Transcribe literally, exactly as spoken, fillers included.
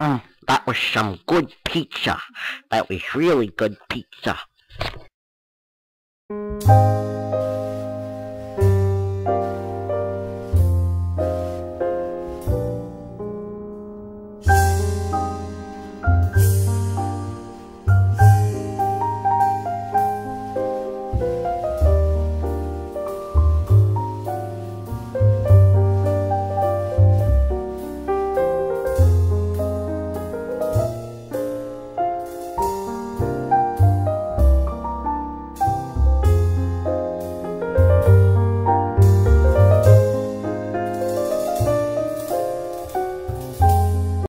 Mm, that was some good pizza. That was really good pizza.